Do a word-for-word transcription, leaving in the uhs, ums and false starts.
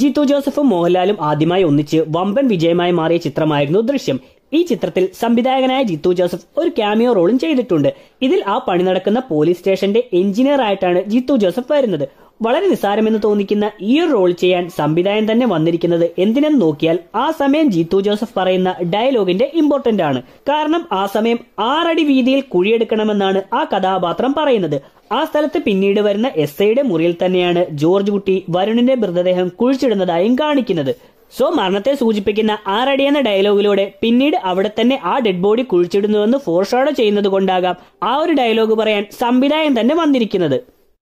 ജീത്തു ജോസഫും മോഹൻലാലും ആദ്യമായി ഒന്നിച്ച് വമ്പൻ വിജയമായി മാറിയ ചിത്രമായിരുന്നു ദൃശ്യം. ഈ ചിത്രത്തിൽ സംവിധായകനായ ജീത്തു ജോസഫ് ഒരു ക്യാമിയോ റോളും ചെയ്തിട്ടുണ്ട്. ഇതിൽ ആ പണി നടക്കുന്ന പോലീസ് സ്റ്റേഷന്റെ എഞ്ചിനീയർ ആയിട്ടാണ് ജീത്തു ജോസഫ് വരുന്നത്. വളരെ നിസ്സാരമെന്ന് തോന്നിക്കുന്ന ഈ ഒരു റോൾ ചെയ്യാൻ സംവിധായകൻ തന്നെ വന്നിരിക്കുന്നത് എന്തിനെന്ന് നോക്കിയാൽ ആ സമയം ജീത്തു ജോസഫ് പറയുന്ന ഡയലോഗിന്റെ ഇമ്പോർട്ടന്റ് ആണ്. കാരണം ആ സമയം ആറടി വീതിയിൽ കുഴിയെടുക്കണമെന്നാണ് ആ കഥാപാത്രം പറയുന്നത്. ആ സ്ഥലത്ത് പിന്നീട് വരുന്ന എസ് ഐയുടെ മുറിയിൽ തന്നെയാണ് ജോർജ് കുട്ടി വരുണിന്റെ മൃതദേഹം കുഴിച്ചിടുന്നതായും കാണിക്കുന്നത്. സോ മരണത്തെ സൂചിപ്പിക്കുന്ന ആറടി എന്ന ഡയലോഗിലൂടെ പിന്നീട് അവിടെ തന്നെ ആ ഡെഡ് ബോഡി കുഴിച്ചിടുന്നുവെന്ന് ഫോർഷാഡോ ചെയ്യുന്നത് കൊണ്ടാകാം ആ ഒരു ഡയലോഗ് പറയാൻ സംവിധായകൻ തന്നെ വന്നിരിക്കുന്നത്.